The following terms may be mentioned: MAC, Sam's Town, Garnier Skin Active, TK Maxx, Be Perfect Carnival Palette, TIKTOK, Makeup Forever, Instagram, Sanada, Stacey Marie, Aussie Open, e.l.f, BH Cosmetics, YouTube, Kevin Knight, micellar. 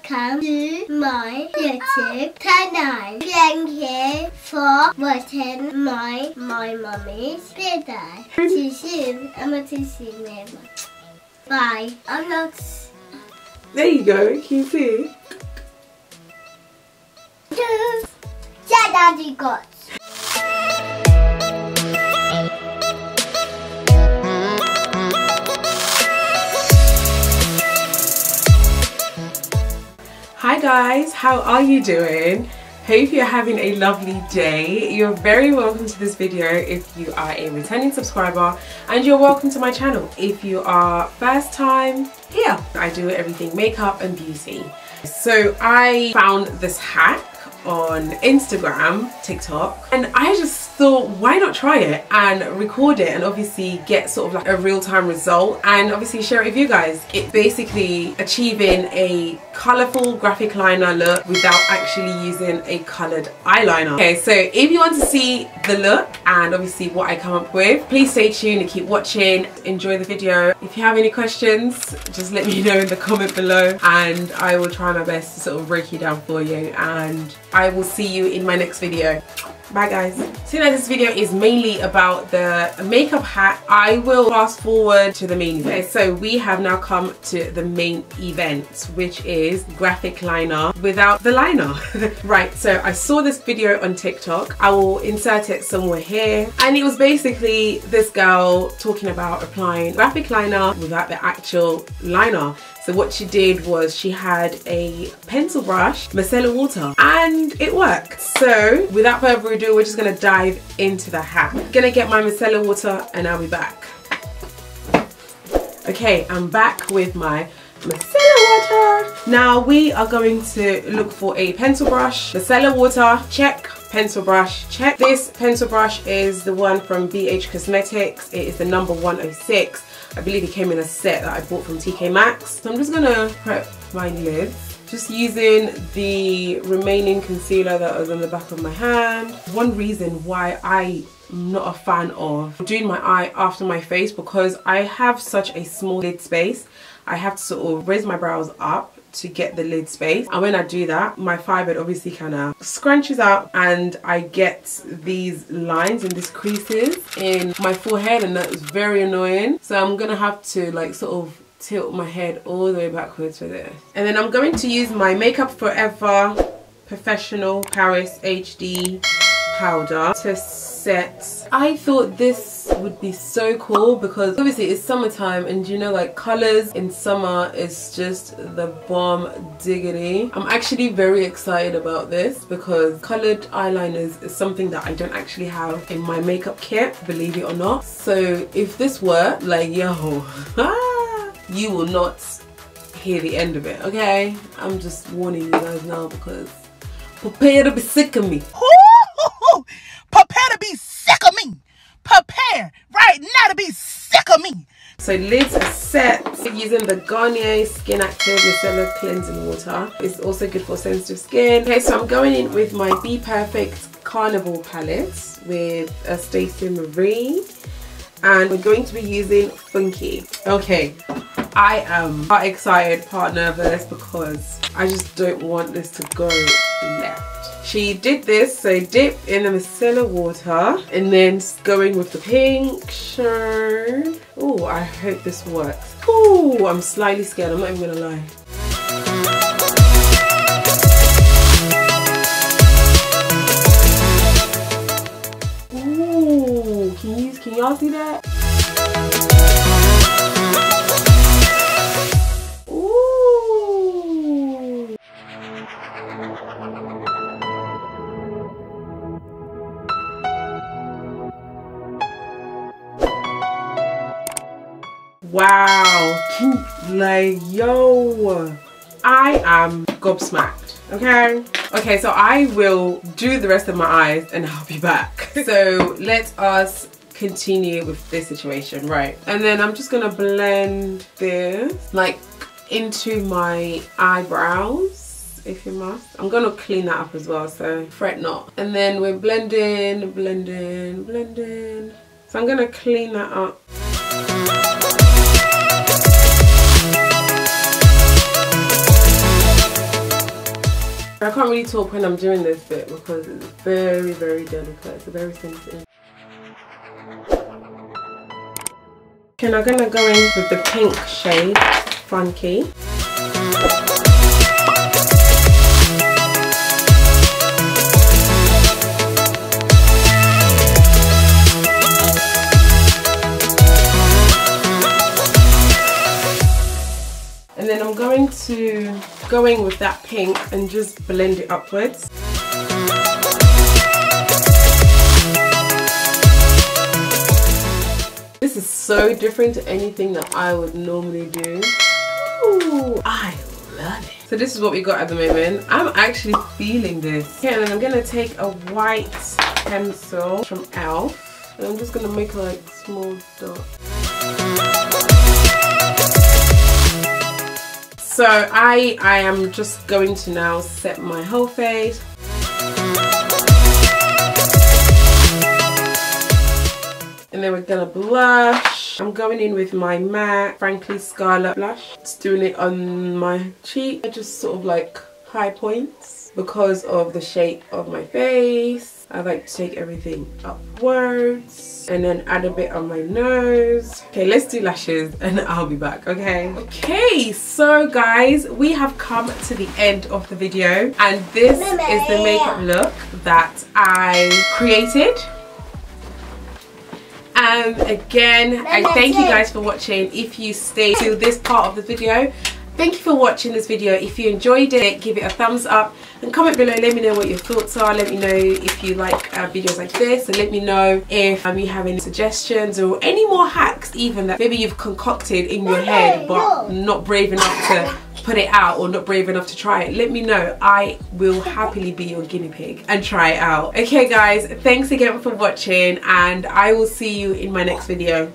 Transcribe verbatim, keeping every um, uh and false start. welcome to my YouTube channel. Thank you for watching my my mummy's video. See you soon. I'm a Stacey Marie. Bye. I'm not. There you go. Can you see? Yeah, Daddy got. Hi guys, how are you doing? Hope you're having a lovely day. You're very welcome to this video if you are a returning subscriber, and you're welcome to my channel if you are first time here. I do everything makeup and beauty. So I found this hack on Instagram, TikTok, and I just thought, why not try it and record it and obviously get sort of like a real-time result and obviously share it with you guys. It's basically achieving a colourful graphic liner look without actually using a coloured eyeliner. Okay, so if you want to see the look and obviously what I come up with, please stay tuned and keep watching. Enjoy the video. If you have any questions, just let me know in the comment below and I will try my best to sort of break you down for you, and I will see you in my next video. Bye guys. So now this video is mainly about the makeup hack. I will fast forward to the main event. So we have now come to the main event, which is graphic liner without the liner. Right, so I saw this video on TikTok. I will insert it somewhere here. And it was basically this girl talking about applying graphic liner without the actual liner. So what she did was she had a pencil brush, micellar water, and it worked. So without further ado, we're just gonna dive into the hack. Gonna get my micellar water and I'll be back. Okay, I'm back with my micellar water. Now we are going to look for a pencil brush, micellar water, check. Pencil brush, check. This pencil brush is the one from B H Cosmetics. It is the number one oh six. I believe it came in a set that I bought from T K Maxx. So I'm just gonna prep my lids, just using the remaining concealer that was on the back of my hand. One reason why I'm not a fan of doing my eye after my face, because I have such a small lid space, I have to sort of raise my brows up to get the lid space, and when I do that, my fibre obviously kind of scrunches up and I get these lines and these creases in my forehead, and that was very annoying. So I'm gonna have to like sort of tilt my head all the way backwards with it. And then I'm going to use my Makeup Forever Professional Paris H D powder to set. I thought this would be so cool because obviously it's summertime, and you know, like, colours in summer is just the bomb diggity. I'm actually very excited about this because coloured eyeliners is something that I don't actually have in my makeup kit, believe it or not. So if this worked, like, yo, you will not hear the end of it, okay? I'm just warning you guys now because prepare to be sick of me. Prepare to be sick of me. Prepare right now to be sick of me. So lids are set using the Garnier Skin Active Micellar Cleansing Water. It's also good for sensitive skin. Okay, so I'm going in with my Be Perfect Carnival Palette with a Stacey Marie, and we're going to be using Funky. Okay, I am part excited, part nervous, because I just don't want this to go left. She did this, so dip in the micellar water and then going with the pink shade. Oh, I hope this works. Oh, I'm slightly scared, I'm not even gonna lie. Oh, can you, can y'all see that? Wow, like, yo, I am gobsmacked, okay? Okay, so I will do the rest of my eyes and I'll be back. So let us continue with this situation, right? And then I'm just gonna blend this, like, into my eyebrows, if you must. I'm gonna clean that up as well, so fret not. And then we're blending, blending, blending. So I'm gonna clean that up. I can't really talk when I'm doing this bit because it's very, very delicate. It's very sensitive. Okay, now I'm going to go in with the pink shade, Funky. And then I'm going to go in with that pink and just blend it upwards. This is so different to anything that I would normally do. Ooh, I love it. So this is what we got at the moment. I'm actually feeling this. Okay, and then I'm gonna take a white pencil from e l f and I'm just gonna make like small dots. So I, I am just going to now set my whole face. And then we're gonna blush. I'm going in with my MAC Frankly Scarlet blush. Just doing it on my cheek. I just sort of like high points because of the shape of my face. I like to take everything upwards and then add a bit on my nose. Okay, let's do lashes and I'll be back, okay? Okay, so guys, we have come to the end of the video and this is the makeup look that I created. And again, I thank you guys for watching. If you stay to this part of the video, thank you for watching this video. If you enjoyed it, give it a thumbs up and comment below. Let me know what your thoughts are. Let me know if you like uh, videos like this, and let me know if um, you have any suggestions or any more hacks even that maybe you've concocted in your head but not brave enough to put it out or not brave enough to try it. Let me know. I will happily be your guinea pig and try it out. Okay guys, thanks again for watching and I will see you in my next video.